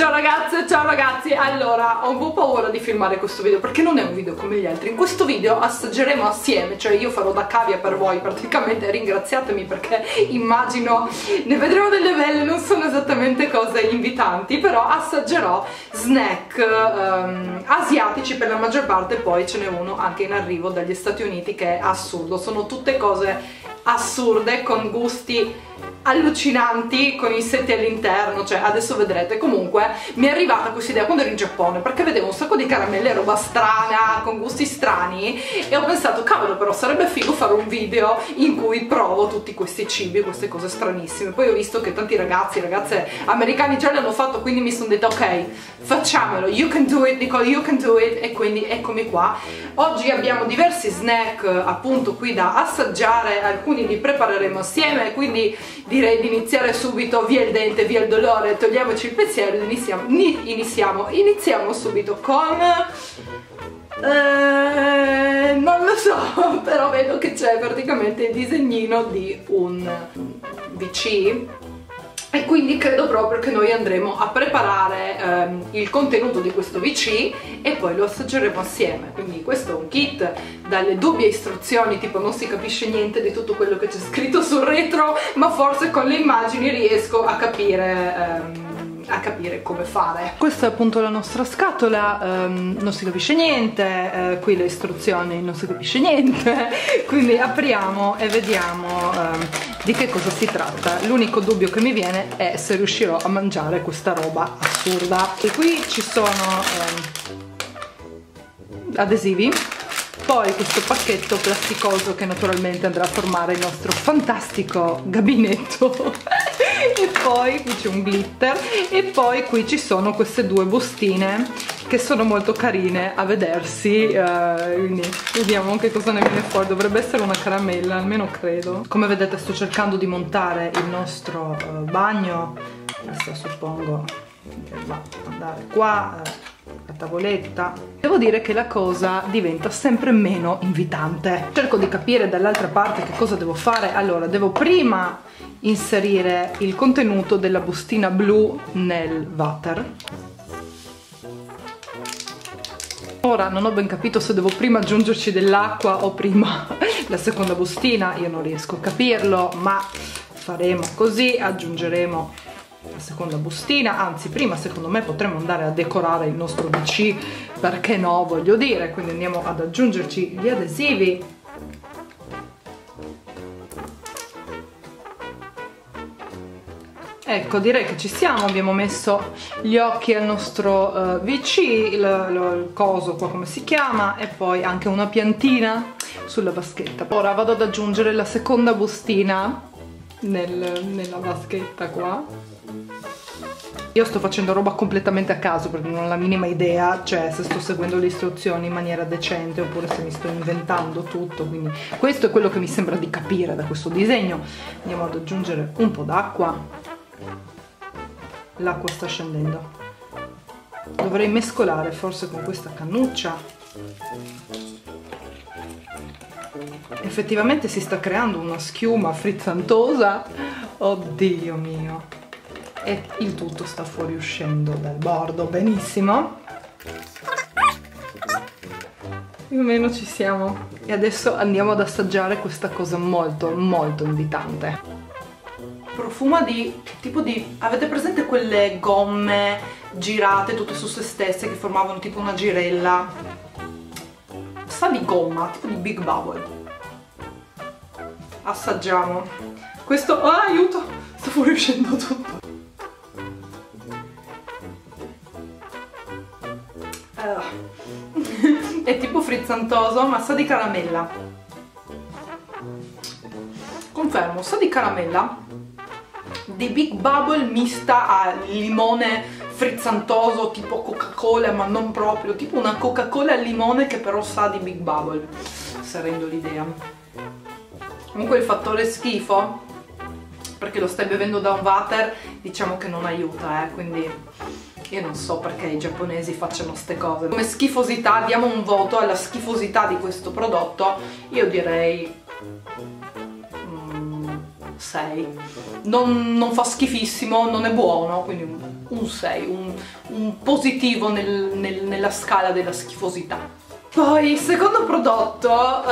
Ciao ragazze, ciao ragazzi. Allora, ho un po' paura di filmare questo video perché non è un video come gli altri. In questo video assaggeremo assieme, cioè io farò da cavia per voi praticamente, ringraziatemi perché immagino ne vedremo delle belle, non sono esattamente cose invitanti, però assaggerò snack asiatici per la maggior parte, poi ce n'è uno anche in arrivo dagli Stati Uniti che è assurdo, sono tutte cose assurde con gusti allucinanti, con insetti all'interno, cioè adesso vedrete. Comunque mi è arrivata questa idea quando ero in Giappone perché vedevo un sacco di caramelle, roba strana, con gusti strani, e ho pensato cavolo, però sarebbe figo fare un video in cui provo tutti questi cibi, queste cose stranissime. Poi ho visto che tanti ragazzi, ragazze americani già l'hanno fatto, quindi mi sono detta ok, facciamolo, you can do it Nicole, you can do it, e quindi eccomi qua. Oggi abbiamo diversi snack appunto qui da assaggiare, alcuni li prepareremo assieme, quindi direi di iniziare subito, via il dente, via il dolore, togliamoci il pensiero, iniziamo subito con... non lo so, però vedo che c'è praticamente il disegnino di un BC e quindi credo proprio che noi andremo a preparare il contenuto di questo VC e poi lo assaggeremo assieme. Quindi questo è un kit dalle dubbie istruzioni, tipo non si capisce niente di tutto quello che c'è scritto sul retro, ma forse con le immagini riesco a capire come fare. Questa è appunto la nostra scatola, non si capisce niente, qui le istruzioni non si capisce niente, quindi apriamo e vediamo di che cosa si tratta. L'unico dubbio che mi viene è se riuscirò a mangiare questa roba assurda. E qui ci sono adesivi, poi questo pacchetto plasticoso che naturalmente andrà a formare il nostro fantastico gabinetto e poi qui c'è un glitter e poi qui ci sono queste due bustine che sono molto carine a vedersi, quindi vediamo che cosa ne viene fuori. Dovrebbe essere una caramella, almeno credo. Come vedete sto cercando di montare il nostro bagno, adesso suppongo che va ad andare qua, la tavoletta. Devo dire che la cosa diventa sempre meno invitante. Cerco di capire dall'altra parte che cosa devo fare. Allora, devo prima inserire il contenuto della bustina blu nel water. Ora non ho ben capito se devo prima aggiungerci dell'acqua o prima la seconda bustina, io non riesco a capirlo, ma faremo così, aggiungeremo la seconda bustina, anzi prima secondo me potremmo andare a decorare il nostro BC, perché no, voglio dire, quindi andiamo ad aggiungerci gli adesivi. Ecco, direi che ci siamo, abbiamo messo gli occhi al nostro VC, il coso qua come si chiama, e poi anche una piantina sulla vaschetta. Ora vado ad aggiungere la seconda bustina nella vaschetta qua. Io sto facendo roba completamente a caso perché non ho la minima idea, cioè se sto seguendo le istruzioni in maniera decente oppure se mi sto inventando tutto, quindi questo è quello che mi sembra di capire da questo disegno. Andiamo ad aggiungere un po' d'acqua, l'acqua sta scendendo, dovrei mescolare forse con questa cannuccia. Effettivamente si sta creando una schiuma frizzantosa, oddio mio, e il tutto sta fuoriuscendo dal bordo, benissimo, più o meno ci siamo. E adesso andiamo ad assaggiare questa cosa molto molto invitante. Profuma di tipo di, avete presente quelle gomme girate tutte su se stesse che formavano tipo una girella? Sa di gomma, tipo di Big Bubble. Assaggiamo questo, oh, aiuto, sta fuoriuscendo tutto. È tipo frizzantoso, ma sa di caramella. Confermo, sa di caramella, di Big Bubble mista a limone frizzantoso tipo Coca-Cola, ma non proprio, tipo una Coca-Cola al limone che però sa di Big Bubble, se rendo l'idea. Comunque il fattore schifo, perché lo stai bevendo da un water, diciamo che non aiuta, quindi... Io non so perché i giapponesi facciano ste cose. Come schifosità, diamo un voto alla schifosità di questo prodotto. Io direi 6. Non fa schifissimo, non è buono, quindi un 6, un positivo nella scala della schifosità. Poi il secondo prodotto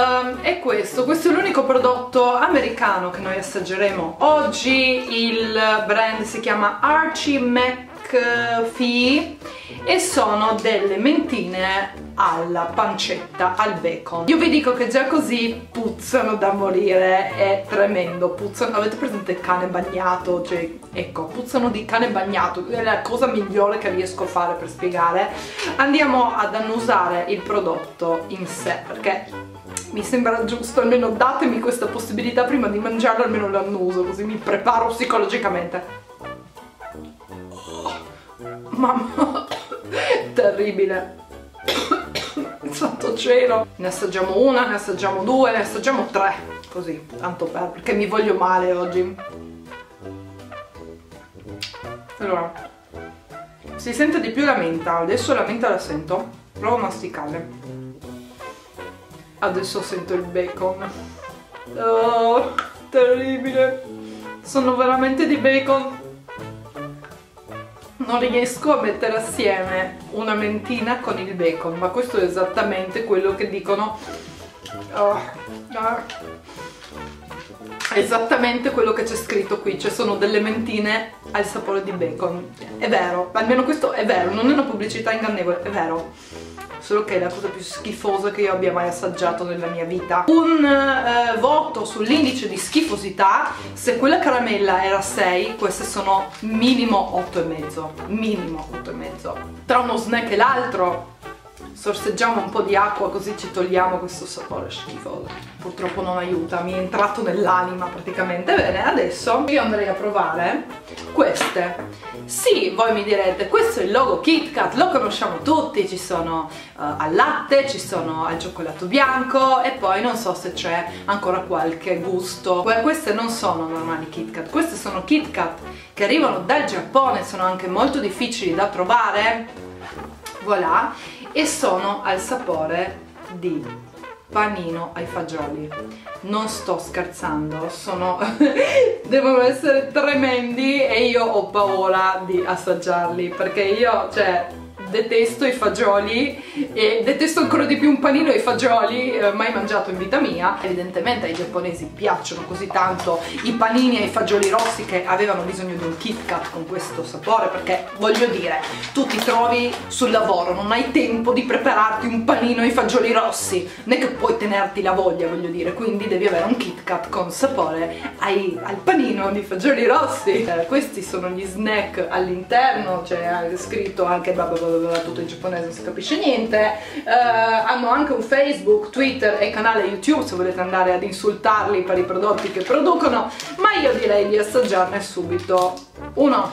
è questo. Questo è l'unico prodotto americano che noi assaggeremo oggi. Il brand si chiama Archie Mapp Fee e sono delle mentine alla pancetta al bacon. Io vi dico che già così puzzano da morire, è tremendo, puzzano, avete presente il cane bagnato? Cioè, ecco, puzzano di cane bagnato, è la cosa migliore che riesco a fare per spiegare. Andiamo ad annusare il prodotto in sé, perché mi sembra giusto, almeno datemi questa possibilità prima di mangiarlo, almeno lo annuso, così mi preparo psicologicamente. Oh, mamma, terribile. Santo cielo. Ne assaggiamo una, ne assaggiamo due, ne assaggiamo tre. Così, tanto per, perché mi voglio male oggi. Allora, si sente di più la menta. Adesso la menta la sento. Provo a masticare. Adesso sento il bacon. Oh, terribile. Sono veramente di bacon. Non riesco a mettere assieme una mentina con il bacon, ma questo è esattamente quello che dicono, esattamente quello che c'è scritto qui, cioè sono delle mentine al sapore di bacon. È vero, almeno questo è vero, non è una pubblicità ingannevole, è vero, solo che è la cosa più schifosa che io abbia mai assaggiato nella mia vita. Un voto sull'indice di schifosità: se quella caramella era 6, queste sono minimo 8,5, minimo 8,5. Tra uno snack e l'altro sorseggiamo un po' di acqua, così ci togliamo questo sapore schifoso. Purtroppo non aiuta, mi è entrato nell'anima praticamente. Bene, adesso io andrei a provare queste. Sì, voi mi direte, questo è il logo Kit Kat, lo conosciamo tutti, ci sono al latte, ci sono al cioccolato bianco e poi non so se c'è ancora qualche gusto. Queste non sono normali Kit Kat, queste sono Kit Kat che arrivano dal Giappone, sono anche molto difficili da trovare, voilà, e sono al sapore di panino ai fagioli. Non sto scherzando, sono devono essere tremendi e io ho paura di assaggiarli, perché io, cioè, detesto i fagioli e detesto ancora di più un panino ai fagioli, mai mangiato in vita mia. Evidentemente ai giapponesi piacciono così tanto i panini ai fagioli rossi che avevano bisogno di un Kit Kat con questo sapore, perché voglio dire, tu ti trovi sul lavoro, non hai tempo di prepararti un panino ai fagioli rossi, né che puoi tenerti la voglia, voglio dire, quindi devi avere un Kit Kat con sapore al panino di fagioli rossi. Questi sono gli snack all'interno, cioè è scritto anche tutto in giapponese, non si capisce niente. Hanno anche un Facebook, Twitter e canale YouTube se volete andare ad insultarli per i prodotti che producono, ma io direi di assaggiarne subito uno.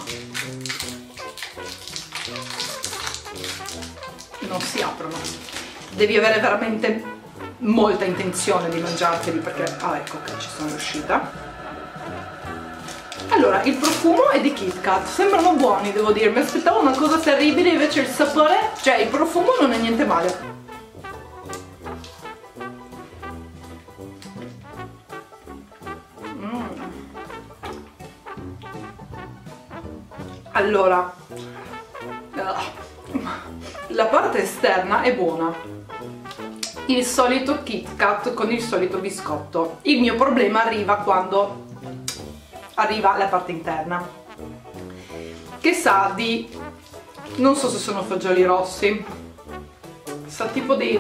Non si aprono, devi avere veramente molta intenzione di mangiarteli, perché ecco che ci sono riuscita. Allora, il profumo è di Kit Kat, sembrano buoni, devo dire, mi aspettavo una cosa terribile, invece il sapore, cioè il profumo non è niente male. Allora, la parte esterna è buona, il solito Kit Kat con il solito biscotto. Il mio problema arriva quando arriva la parte interna, che sa di, non so se sono fagioli rossi, sa tipo di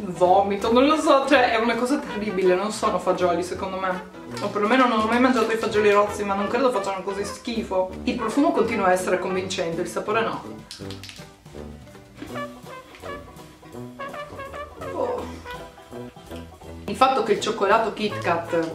vomito, non lo so, cioè è una cosa terribile, non sono fagioli secondo me, o perlomeno non ho mai mangiato i fagioli rossi, ma non credo facciano così schifo. Il profumo continua a essere convincente, il sapore no. Oh. Il fatto che il cioccolato Kit Kat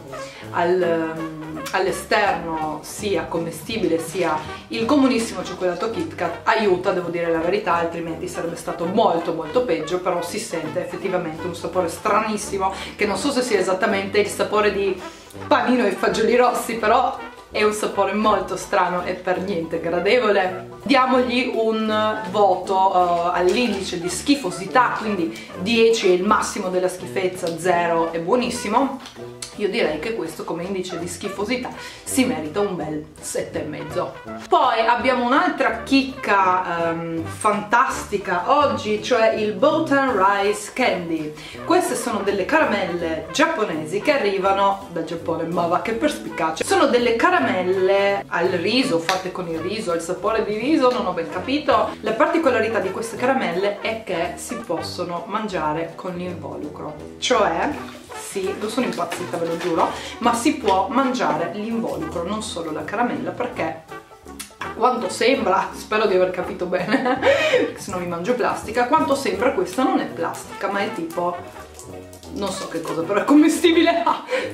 all'esterno sia commestibile, sia il comunissimo cioccolato Kit Kat, aiuta, devo dire la verità, altrimenti sarebbe stato molto molto peggio. Però si sente effettivamente un sapore stranissimo, che non so se sia esattamente il sapore di panino e fagioli rossi, però è un sapore molto strano e per niente gradevole. Diamogli un voto all'indice di schifosità, quindi 10 è il massimo della schifezza, 0 è buonissimo. io direi che questo come indice di schifosità si merita un bel 7,5. Poi abbiamo un'altra chicca fantastica oggi, cioè il Botan rice candy. Queste sono delle caramelle giapponesi che arrivano dal Giappone, ma va che perspicace. Sono delle caramelle al riso, fatte con il riso, al sapore di riso, non ho ben capito. La particolarità di queste caramelle è che si possono mangiare con l'involucro, cioè sì, non sono impazzita, ve lo giuro, ma si può mangiare l'involucro, non solo la caramella, perché quanto sembra, spero di aver capito bene, se no mi mangio plastica, quanto sembra questa non è plastica, ma è tipo, non so che cosa, però è commestibile.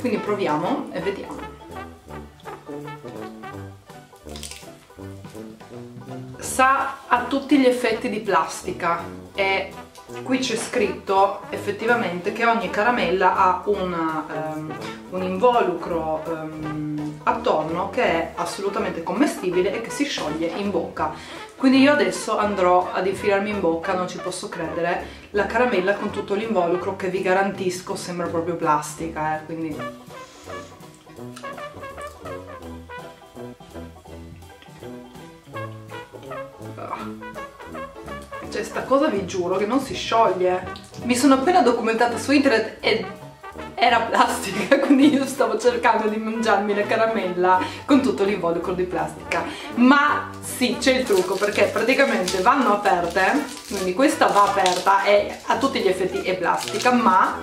Quindi proviamo e vediamo. Sa a tutti gli effetti di plastica e qui c'è scritto effettivamente che ogni caramella ha un involucro attorno che è assolutamente commestibile e che si scioglie in bocca. Quindi io adesso andrò ad infilarmi in bocca, non ci posso credere, la caramella con tutto l'involucro che vi garantisco sembra proprio plastica, quindi cioè sta cosa vi giuro che non si scioglie. Mi sono appena documentata su internet e era plastica, quindi io stavo cercando di mangiarmi la caramella con tutto l'involucro di plastica. Ma sì, c'è il trucco, perché praticamente vanno aperte, quindi questa va aperta e a tutti gli effetti è plastica, ma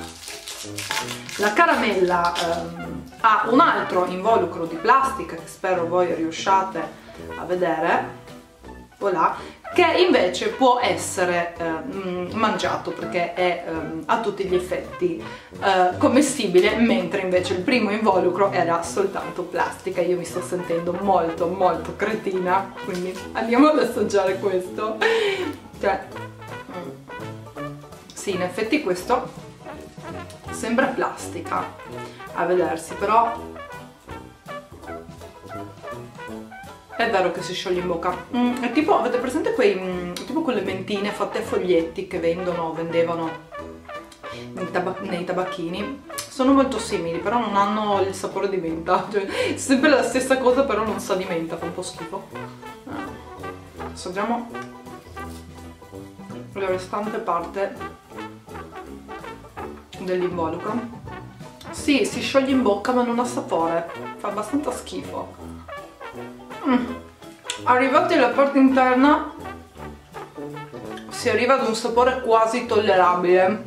la caramella ha un altro involucro di plastica che spero voi riusciate a vedere, voilà, che invece può essere mangiato perché è a tutti gli effetti commestibile, mentre invece il primo involucro era soltanto plastica. Io mi sto sentendo molto molto cretina, quindi andiamo ad assaggiare questo. Cioè, sì, in effetti questo sembra plastica a vedersi, però è vero che si scioglie in bocca. È tipo, avete presente tipo quelle mentine fatte a foglietti che vendevano nei tabacchini? Sono molto simili, però non hanno il sapore di menta, cioè è sempre la stessa cosa, però non sa di menta, fa un po' schifo. Assaggiamo la restante parte dell'involucro. Sì, si scioglie in bocca ma non ha sapore, fa abbastanza schifo. Arrivati alla parte interna si arriva ad un sapore quasi tollerabile.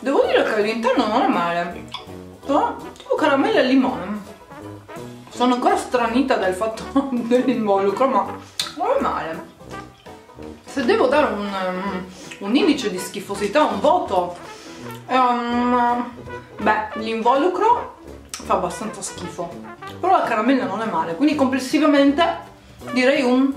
Devo dire che all'interno non è male, però tipo caramella e limone. Sono ancora stranita dal fatto dell'involucro, ma non è male. Se devo dare un indice di schifosità, un voto, beh, l'involucro fa abbastanza schifo, però la caramella non è male, quindi complessivamente direi un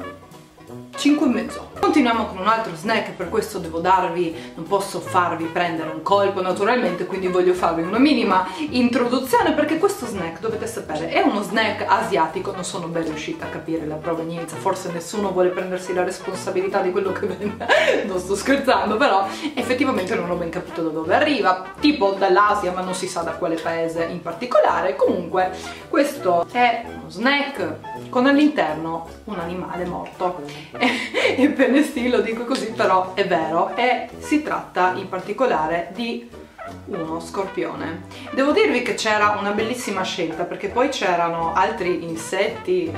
5,5. Continuiamo con un altro snack, per questo devo darvi, non posso farvi prendere un colpo naturalmente, quindi voglio farvi una minima introduzione, perché questo snack, dovete sapere, è uno snack asiatico. Non sono ben riuscita a capire la provenienza, forse nessuno vuole prendersi la responsabilità di quello che vende, non sto scherzando, però effettivamente non ho ben capito da dove arriva, tipo dall'Asia, ma non si sa da quale paese in particolare. Comunque questo è uno snack con all'interno un animale morto e per sì, lo dico così, però è vero, e si tratta in particolare di uno scorpione. Devo dirvi che c'era una bellissima scelta, perché poi c'erano altri insetti,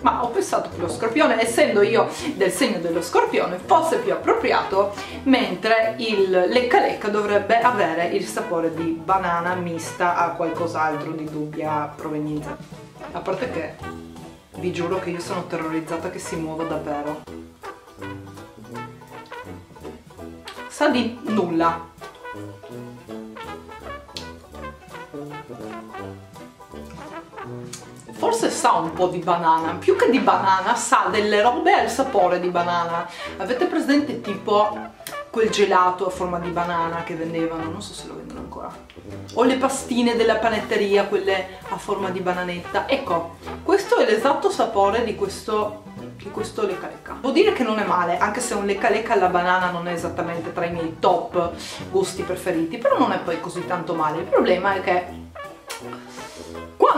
ma ho pensato che lo scorpione, essendo io del segno dello scorpione, fosse più appropriato, mentre il lecca lecca dovrebbe avere il sapore di banana mista a qualcos'altro di dubbia provenienza. A parte che vi giuro che io sono terrorizzata che si muova davvero. Sa di nulla. Forse sa un po' di banana, più che di banana sa delle robe al sapore di banana. Avete presente tipo quel gelato a forma di banana che vendevano? Non so se lo vendono ancora. O le pastine della panetteria, quelle a forma di bananetta. Ecco, questo è l'esatto sapore di questo lecca lecca. Devo dire che non è male, anche se un lecca lecca alla banana non è esattamente tra i miei top gusti preferiti, però non è poi così tanto male. Il problema è che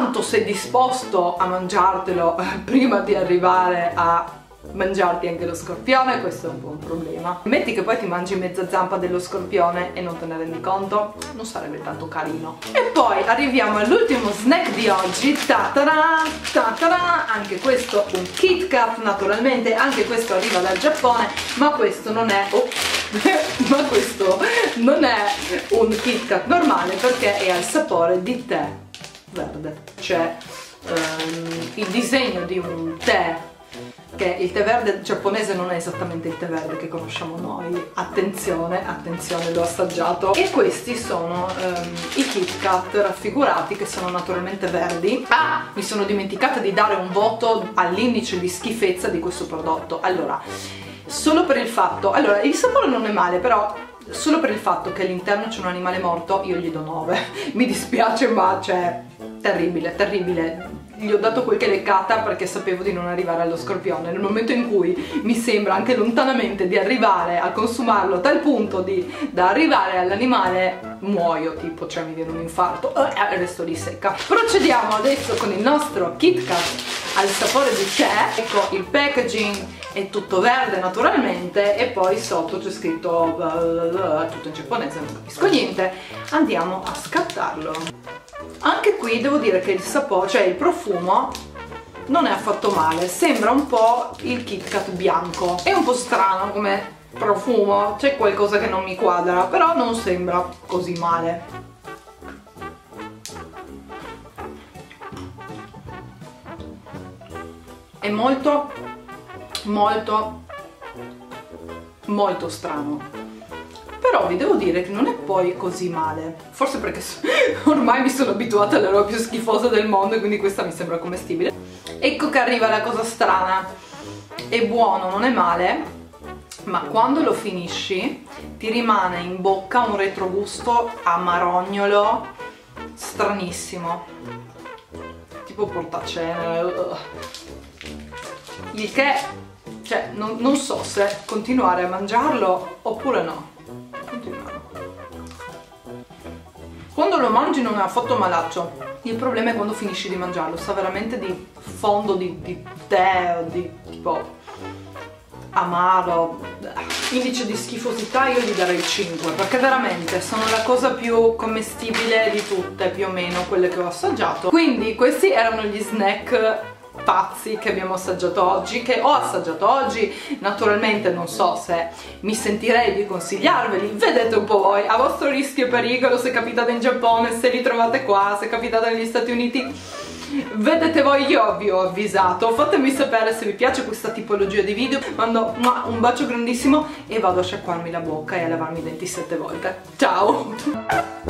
quanto sei disposto a mangiartelo prima di arrivare a mangiarti anche lo scorpione. Questo è un po' un problema. Metti che poi ti mangi mezza zampa dello scorpione e non te ne rendi conto, non sarebbe tanto carino. E poi arriviamo all'ultimo snack di oggi. Tatara, tatara. Anche questo un Kit Kat, naturalmente. Anche questo arriva dal Giappone, ma questo non è ma questo non è un Kit Kat normale, perché è al sapore di tè verde. C'è il disegno di un tè, che il tè verde giapponese non è esattamente il tè verde che conosciamo noi, attenzione, attenzione, l'ho assaggiato. E questi sono i Kit Kat raffigurati, che sono naturalmente verdi. Ah, mi sono dimenticata di dare un voto all'indice di schifezza di questo prodotto. Allora, solo per il fatto, allora il sapore non è male, però solo per il fatto che all'interno c'è un animale morto io gli do 9. Mi dispiace, ma cioè, terribile, terribile. Gli ho dato qualche leccata perché sapevo di non arrivare allo scorpione. Nel momento in cui mi sembra anche lontanamente di arrivare a consumarlo, a tal punto da arrivare all'animale, muoio, tipo, cioè mi viene un infarto e resto lì secca. Procediamo adesso con il nostro Kit Kat al sapore di tè. Ecco, il packaging è tutto verde naturalmente, e poi sotto c'è scritto tutto in giapponese, non capisco niente. Andiamo a scattarlo. Anche qui devo dire che il sapore, cioè il profumo, non è affatto male. Sembra un po' il Kit Kat bianco. È un po' strano come profumo, c'è qualcosa che non mi quadra, però non sembra così male. È molto, molto, molto strano, però vi devo dire che non è poi così male, forse perché ormai mi sono abituata alla roba più schifosa del mondo e quindi questa mi sembra commestibile. Ecco che arriva la cosa strana. È buono, non è male, ma quando lo finisci ti rimane in bocca un retrogusto amarognolo stranissimo, tipo portacenere. Il che, cioè, non so se continuare a mangiarlo oppure no. Continuiamo. Quando lo mangi non è affatto malaccio. Il problema è quando finisci di mangiarlo. Sa veramente di fondo di tè o di tipo amaro. Indice di schifosità io gli darei 5, perché veramente sono la cosa più commestibile di tutte, più o meno, quelle che ho assaggiato. Quindi questi erano gli snack pazzi che abbiamo assaggiato oggi, che ho assaggiato oggi. Naturalmente non so se mi sentirei di consigliarveli, vedete un po' voi, a vostro rischio e pericolo, se capitate in Giappone, se li trovate qua, se capitate negli Stati Uniti, vedete voi. Io vi ho avvisato, fatemi sapere se vi piace questa tipologia di video. Mando un bacio grandissimo e vado a sciacquarmi la bocca e a lavarmi i denti 7 volte. Ciao!